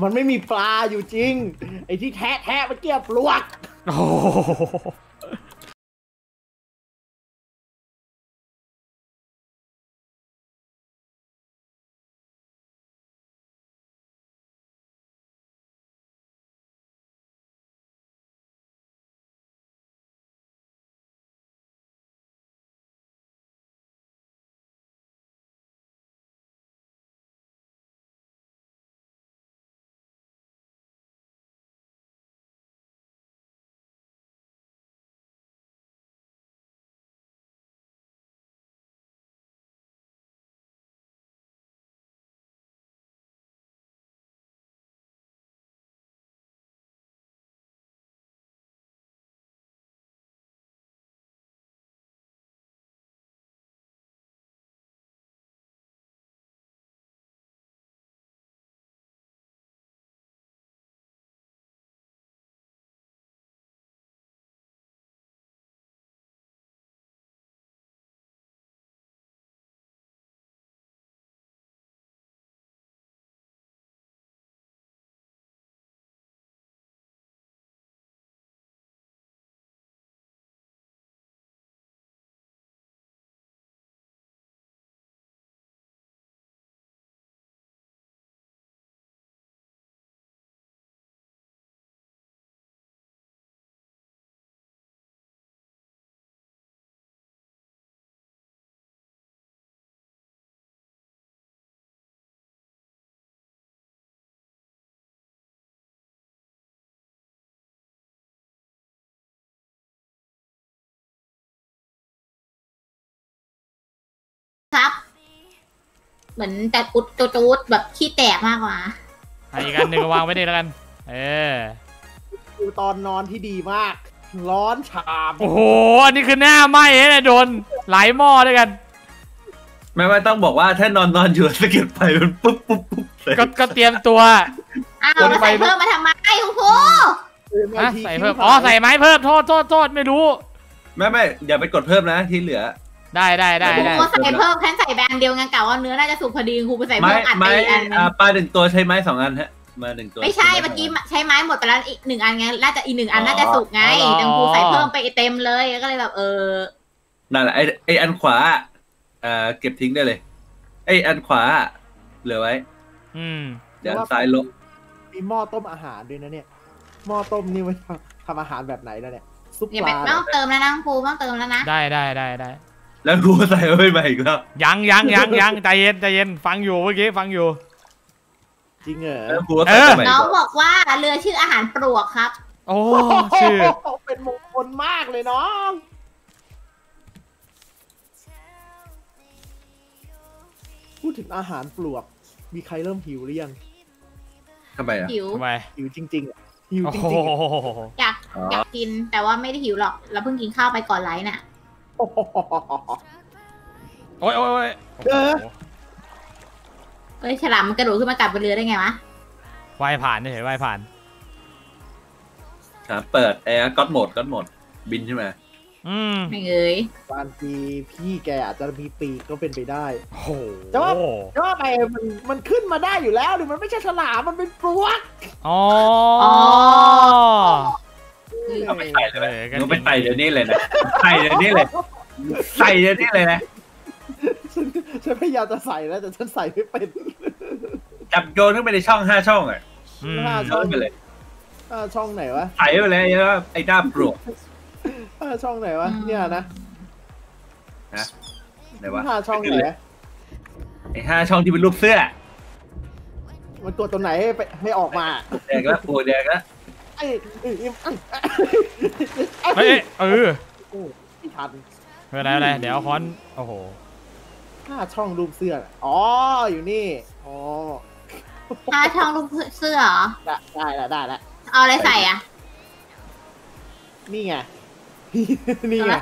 มันไม่มีปลาอยู่จริงไอ้ที่แทะมันเกี่ยวปลวกโอ้ครับเหมือนแต่อุดจูดแบบขี้แตกมากกว่าอีกอันหนึ่งวางไว้ดีแล้วกันดูตอนนอนที่ดีมากร้อนฉาบโอ้โหอันนี้คือหน้าไหม้เลยนะโดนหลายหม้อด้วยกันไม่ต้องบอกว่าถ้านอนอยู่สะเก็ดไฟมันปุ๊บก็เตรียมตัวใส่เพิ่มมาทำไมโอ้โหใส่เพิ่มใส่ไม้เพิ่มโทษไม่รู้ไม่อย่าไปกดเพิ่มนะที่เหลือได้ครูก็ใส่เพิ่มแค่ใส่แบนเดียวงั้นกะว่าเนื้อน่าจะสุกพอดีครูไปใส่เพิ่มอัดไปอีกอันปลาหนึ่งตัวใช้ไม้2อันฮะมาหนึ่งตัวไม่ใช่เมื่อกี้ใช้ไม้หมดไปแล้วอีก1อันไงน่าจะอีก1อันน่าจะสุกไงแต่ครูใส่เพิ่มไปเต็มเลยก็เลยแบบนั่นแหละไออันขวาเก็บทิ้งได้เลยไออันขวาเหลือไว้เดี๋ยวซ้ายลบมีหม้อต้มอาหารด้วยนะเนี่ยหม้อต้มนี่ไว้ทำอาหารแบบไหนแล้วเนี่ยซุปปลาต้องเติมแล้วนะครูต้องเติมแล้วนะได้แล้วครูใส่ไม่ใหม่อีกแล้วยังใจเย็นฟังอยู่จริงเหรอแล้วครูใส่ใหม่น้องบอกว่าเรือชื่ออาหารปลวกครับโอ้ชื่อเป็นมงคลมากเลยน้องพูดถึงอาหารปลวกมีใครเริ่มหิวหรือยังทำไมอ่ะหิวจริงอยากกินแต่ว่าไม่ได้หิวหรอกเราเพิ่งกินข้าวไปก่อนไลฟ์น่ะโอ้ยฉลามมันกระโดดขึ้นมากลับบนเรือได้ไงวะว่ายผ่านเฉยว่ายผ่านครับเปิดแอร์ก็หมดบินใช่ไหมไม่เงยบางทีพี่แกอาจจะมีปีกก็เป็นไปได้โอ้โหแต่ว่าไปมันขึ้นมาได้อยู่แล้วหรือมันไม่ใช่ฉลามมันเป็นปลวกอ๋อเอาไปใส่เลยเอาไปใส่เดี๋ยวนี้เลยนะใส่เดี๋ยวนี้เลยนะฉันพยายามจะใส่แล้วแต่ฉันใส่ไม่เป็นจับโยนเข้าไปในช่อง5ช่องเลย5 ช่องไปเลยช่องไหนวะใส่ไปเลยไอ้ด้ามปลวกช่องไหนวะเนี่ยนะไหนวะ5 ช่องไหนไอ้5 ช่องที่เป็นรูปเสื้อมันตัวไหนไม่ออกมาแดกแล้วปูแดกแล้วไม่ทันอะไรเดี๋ยวค้อนโอ้โห5 ช่องรูปเสื้ออ๋ออยู่นี่อ๋อ5 ช่องรูปเสื้อเหรอได้ละเอาอะไรใส่อ่ะนี่ไง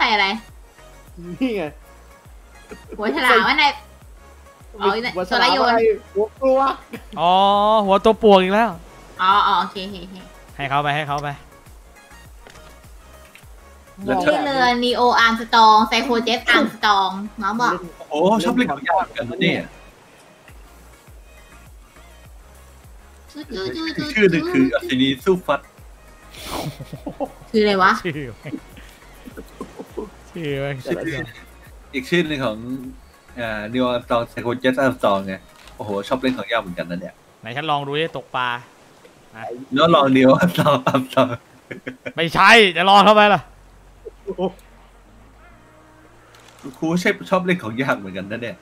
ใส่อะไรนี่ไงหัวฉลามว่าในหัวฉลามหัวปลวกอ๋อหัวตัวปลวกอีกแล้วอ๋อโอเคให้เขาไปที่เรือนีโออาร์มสตองไซโคเจฟอาร์มสตองน้องบอกโอ้ชอบเล่นของยากกันนี่ ชื่อหนึ่งคืออัศนีสู้ฟัดคืออะไรวะชื่ออีกชื่อหนึ่งของนิวอัลตองไซโคเจสอัลตองไงโอ้โหชอบเล่นของยาวเหมือนกันนั่นเนี่ยไหนฉันลองดูดิตกปลาแล้วลองนิวอัลตองอัลตองไม่ใช่จะลองเข้าไปล่ะครูใช่ชอบเล่นของยากเหมือนกันนั่นเนี่ย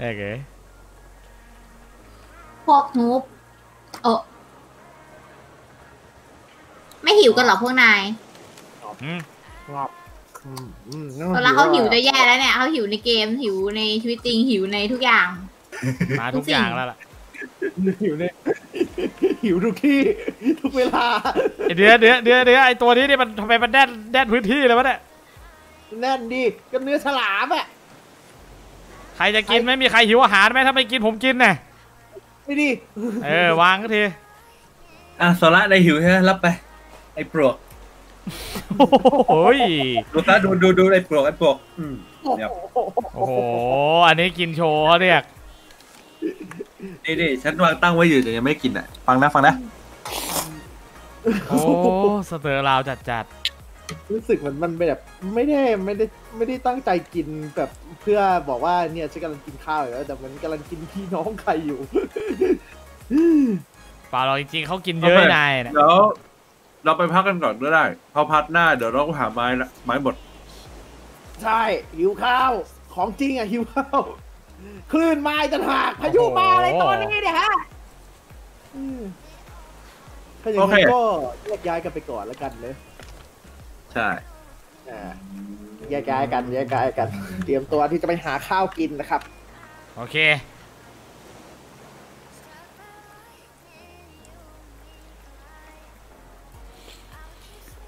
โอเคพวกนูบเออไม่หิวกันหรอพวกนายตอนแรกเขาหิวจะแย่แล้วเนี่ยเขาหิวในเกมหิวในชีวิตจริงหิวในทุกอย่างมาทุกอย่างแล้วล่ะหิวเนี่ยหิวทุกที่ทุกเวลาเดี๋ยวไอตัวนี้เนี่ยมันทำไมมันแน่นพื้นที่เลยวะเนี่ยแน่นดีกับเนื้อฉลามอ่ะใครจะกินไม่มีใครหิวอาหารไหมถ้าไม่กินผมกินน่ะไม่ดีวางก็ทีอ่ะโซล่าได้หิวใช่ไหมรับไปไอ้ปลวกโอ้ยดูไอ้ปลวกโอ้โหอันนี้กินโชว์เรียกนี่ฉันวางตั้งไว้อยู่แต่ยังไม่กินอ่ะฟังนะโอ้สเตอร์ราวจัดรู้สึกเหมือนมันแบบไม่ได้ตั้งใจกินแบบเพื่อบอกว่าเนี่ยฉันกำลังกินข้าวอยู่แล้วแต่มันกำลังกินพี่น้องใครอยู่ป่าเราจริงๆเขากินเยอะนายนะแล้วเราไปพักกันก่อนก็ได้พอพักหน้าเดี๋ยวเราหาไม้หมดใช่หิวข้าวของจริงอ่ะหิวข้าวคลื่นมาจะหักพายุมาอะไรตอนนี้เนี่ยฮะถ้าอย่างนี้ก็แยกย้ายกันไปก่อนแล้วกันเลยใช่แยกย้ายกันเตรียมตัวที่จะไปหาข้าวกินนะครับโอเค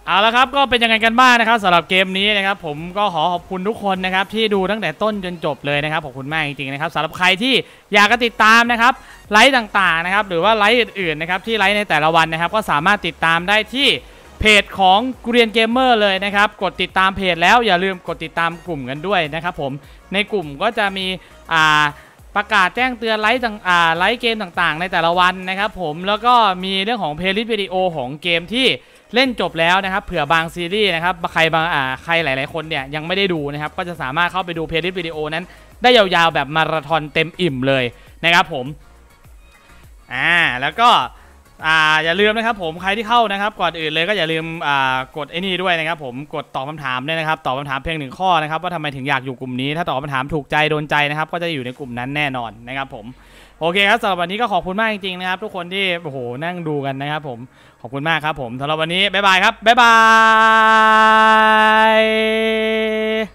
เอาละครับก็เป็นยังไงกันบ้างนะครับสำหรับเกมนี้นะครับผมก็ขอขอบคุณทุกคนนะครับที่ดูตั้งแต่ต้นจนจบเลยนะครับขอบคุณมากจริงๆนะครับสำหรับใครที่อยากติดตามนะครับไลฟ์ต่างๆนะครับหรือว่าไลฟ์อื่นๆนะครับที่ไลฟ์ในแต่ละวันนะครับก็สามารถติดตามได้ที่เพจของเกรียนเกมเมอร์เลยนะครับกดติดตามเพจแล้วอย่าลืมกดติดตามกลุ่มกันด้วยนะครับผมในกลุ่มก็จะมีประกาศแจ้งเตือนไลฟ์เกมต่างๆในแต่ละวันนะครับผมแล้วก็มีเรื่องของเพลย์ลิสต์วิดีโอของเกมที่เล่นจบแล้วนะครับเผื่อบางซีรีส์นะครับใครหลายๆคนเนี่ยยังไม่ได้ดูนะครับก็จะสามารถเข้าไปดูเพลย์ลิสต์วิดีโอนั้นได้ยาวๆแบบมาราธอนเต็มอิ่มเลยนะครับผมแล้วก็อย่าลืมนะครับผมใครที่เข้านะครับก่อนอื่นเลยก็อย่าลืมกดไอ้นี่ด้วยนะครับผมกดตอบคำถามด้วยนะครับตอบคำถามเพียงหนึ่งข้อนะครับว่าทำไมถึงอยากอยู่กลุ่มนี้ถ้าตอบคำถามถูกใจโดนใจนะครับก็จะอยู่ในกลุ่มนั้นแน่นอนนะครับผมโอเคครับสำหรับวันนี้ก็ขอบคุณมากจริงๆนะครับทุกคนที่โอ้โหนั่งดูกันนะครับผมขอบคุณมากครับผมสำหรับวันนี้บ๊ายบายครับบ๊ายบาย